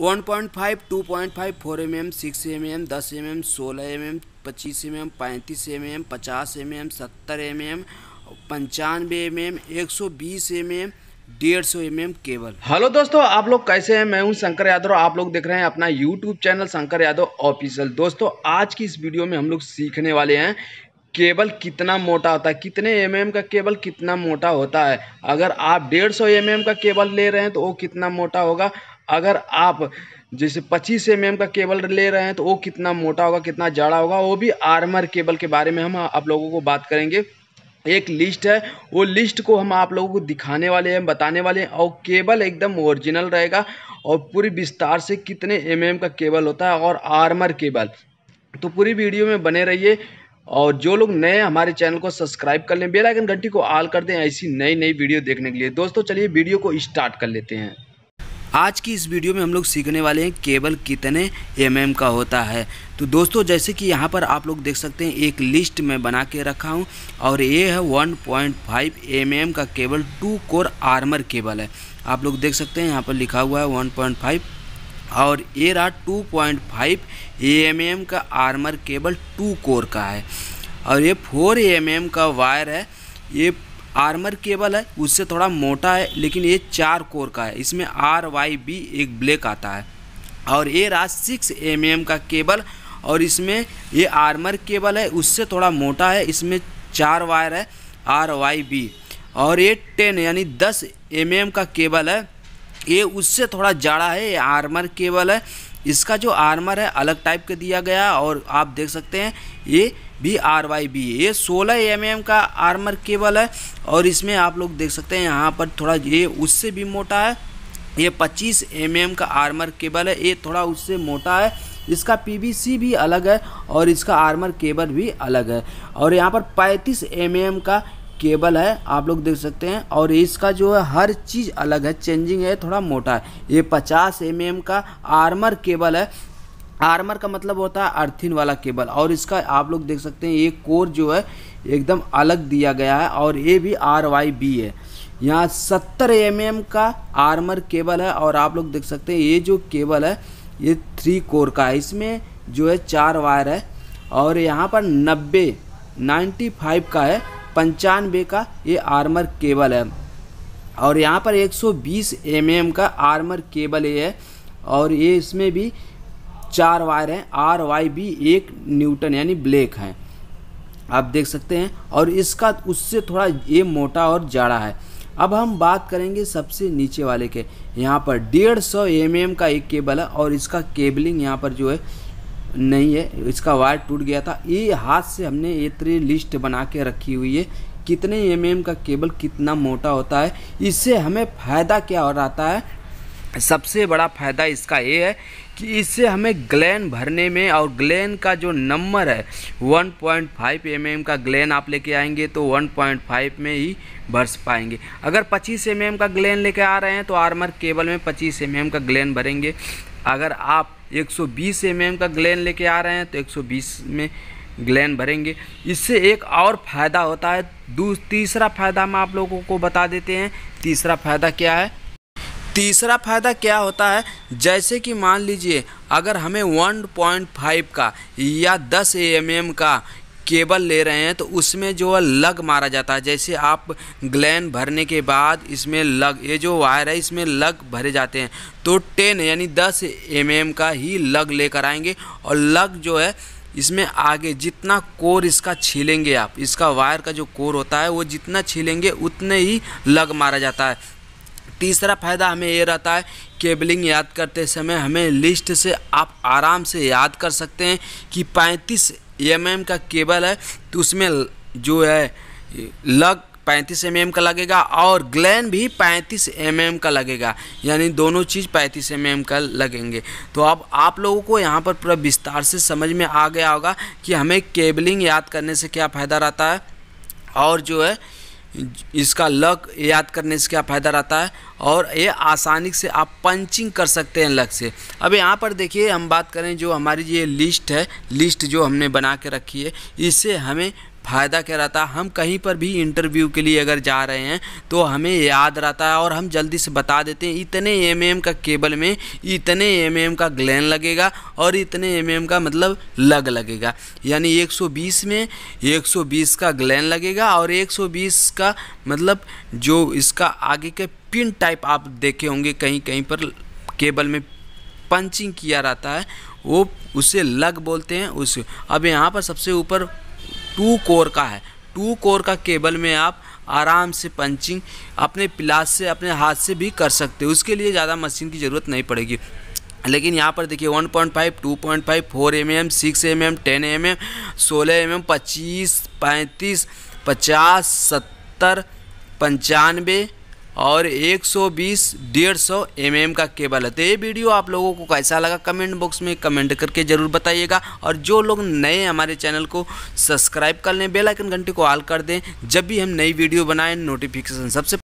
1.5, 2.5, 4 mm, 6 mm, 10 mm, 16 mm, 25 mm, 35 mm, 50 mm, 70 mm, 95 mm, 120 mm, 150 mm cable. Hello दोस्तों, आप लोग कैसे हैं? मैं हूं शंकर यादव। आप लोग देख रहे हैं अपना YouTube channel Shankar Yadav official. दोस्तों, आज की इस वीडियो में हम लोग सीखने वाले हैं केबल कितना मोटा होता है, कितने mm का केबल कितना मोटा होता है। अगर आप 150 mm का केबल ले रहे हैं तो वो कितना मोटा होगा, अगर आप जैसे 25 mm का केबल ले रहे हैं तो वो कितना मोटा होगा, कितना जाड़ा होगा, वो भी आर्मर केबल के बारे में हम आप लोगों को बात करेंगे। एक लिस्ट है, वो लिस्ट को हम आप लोगों को दिखाने वाले हैं, बताने वाले हैं, और केबल एकदम ओरिजिनल रहेगा और पूरी विस्तार से कितने mm का केबल होता है और आर्मर केबल। तो पूरी वीडियो में बने रहिए, और जो लोग नए हमारे चैनल को सब्सक्राइब कर लें, बेल आइकन घंटी को ऑल कर दें ऐसी नई नई वीडियो देखने के लिए। दोस्तों, चलिए वीडियो को स्टार्ट कर लेते हैं। आज की इस वीडियो में हम लोग सीखने वाले हैं केबल कितने mm का होता है। तो दोस्तों, जैसे कि यहाँ पर आप लोग देख सकते हैं एक लिस्ट में बना के रखा हूँ, और ये है 1.5 mm का केबल, 2 कोर आर्मर केबल है। आप लोग देख सकते हैं यहाँ पर लिखा हुआ है 1.5, और ये रहा 2.5 mm का आर्मर केबल, 2 कोर का है, और ये 4 mm का वायर है। ये आर्मर केबल है, उससे थोड़ा मोटा है, लेकिन ये 4 कोर का है। इसमें RYB एक ब्लैक आता है, और ये रहा 6 mm का केबल, और इसमें ये आर्मर केबल है, उससे थोड़ा मोटा है। इसमें 4 वायर है RYB, और ये 10 यानी 10 mm का केबल है। ये उससे थोड़ा जाड़ा है, ये आर्मर केबल है। इसका जो आर्मर है अलग टाइप का दिया गया, और आप देख सकते हैं ये भी RYB। ये 16 mm का आर्मर केबल है, और इसमें आप लोग देख सकते हैं यहाँ पर थोड़ा ये उससे भी मोटा है। ये 25 mm का आर्मर केबल है, ये थोड़ा उससे मोटा है। इसका PVC भी अलग है, और इसका आर्मर केबल भी अलग है। और यहाँ पर 35 mm का केबल है, आप लोग देख सकते हैं, और इसका जो है हर चीज़ अलग है, चेंजिंग है, थोड़ा मोटा है। ये 50 mm का आर्मर केबल है। आर्मर का मतलब होता है अर्थिन वाला केबल, और इसका आप लोग देख सकते हैं ये कोर जो है एकदम अलग दिया गया है, और ये भी RYB है। यहाँ 70 mm का आर्मर केबल है, और आप लोग देख सकते हैं ये जो केबल है ये 3 कोर का है। इसमें जो है 4 वायर है, और यहाँ पर 95 का है, 95 का ये आर्मर केबल है। और यहाँ पर 120 mm का आर्मर केबल ये है, और ये इसमें भी 4 वायर हैं, RYB 1 N यानी ब्लैक हैं, आप देख सकते हैं, और इसका उससे थोड़ा ये मोटा और जाड़ा है। अब हम बात करेंगे सबसे नीचे वाले के। यहाँ पर 150 mm का एक केबल है, और इसका केबलिंग यहाँ पर जो है नहीं है, इसका वायर टूट गया था। ये हाथ से हमने ये पूरी लिस्ट बना के रखी हुई है कितने mm का केबल कितना मोटा होता है। इससे हमें फ़ायदा क्या हो रहा है? सबसे बड़ा फ़ायदा इसका ये है कि इससे हमें ग्लैन भरने में, और ग्लैन का जो नंबर है 1.5 mm का ग्लैन आप लेके आएंगे तो 1.5 में ही भर पाएंगे। अगर 25 mm का ग्लैन लेके आ रहे हैं तो आर्मर केबल में 25 mm का ग्लैन भरेंगे। अगर आप 120 mm का ग्लैन लेके आ रहे हैं तो 120 में ग्लैन भरेंगे। इससे एक और फ़ायदा होता है। तीसरा फ़ायदा हम आप लोगों को बता देते हैं। तीसरा फ़ायदा क्या है? तीसरा फ़ायदा क्या होता है, जैसे कि मान लीजिए अगर हमें 1.5 का या 10 mm का केबल ले रहे हैं तो उसमें जो है लग मारा जाता है। जैसे आप ग्लैन भरने के बाद इसमें लग, ये जो वायर है इसमें लग भरे जाते हैं, तो 10 यानी 10 mm का ही लग लेकर आएंगे, और लग जो है इसमें आगे जितना कोर इसका छीलेंगे आप, इसका वायर का जो कोर होता है वो जितना छीलेंगे उतने ही लग मारा जाता है। तीसरा फ़ायदा हमें ये रहता है, केबलिंग याद करते समय हमें लिस्ट से आप आराम से याद कर सकते हैं कि 35 mm का केबल है तो उसमें जो है लग 35 mm का लगेगा, और ग्लैन भी 35 mm का लगेगा, यानी दोनों चीज़ 35 mm का लगेंगे। तो अब आप लोगों को यहाँ पर पूरा विस्तार से समझ में आ गया होगा कि हमें केबलिंग याद करने से क्या फ़ायदा रहता है, और जो है इसका लग याद करने से क्या फ़ायदा रहता है, और ये आसानी से आप पंचिंग कर सकते हैं लग से। अब यहाँ पर देखिए, हम बात करें जो हमारी ये लिस्ट है, लिस्ट जो हमने बना के रखी है, इससे हमें फ़ायदा क्या रहता है, हम कहीं पर भी इंटरव्यू के लिए अगर जा रहे हैं तो हमें याद रहता है और हम जल्दी से बता देते हैं इतने mm का केबल में इतने mm का ग्लैन लगेगा और इतने mm का मतलब लग लगेगा, यानी 120 में 120 का ग्लैन लगेगा और 120 का मतलब जो इसका आगे के पिन टाइप आप देखे होंगे कहीं कहीं पर केबल में पंचिंग किया रहता है वो उसे लग बोलते हैं उस। अब यहाँ पर सबसे ऊपर 2 कोर का है, 2 कोर का केबल में आप आराम से पंचिंग अपने प्लास से अपने हाथ से भी कर सकते हो, उसके लिए ज़्यादा मशीन की ज़रूरत नहीं पड़ेगी। लेकिन यहाँ पर देखिए 1.5, 2.5, 4 mm, 6 mm, 10 mm, 16 mm, 25, 35, 50, 70, 95 और 120, 150 mm का केबल है। तो ये वीडियो आप लोगों को कैसा लगा कमेंट बॉक्स में कमेंट करके ज़रूर बताइएगा, और जो लोग नए हमारे चैनल को सब्सक्राइब कर लें, बेल आइकन घंटी को ऑल कर दें, जब भी हम नई वीडियो बनाएं नोटिफिकेशन सबसे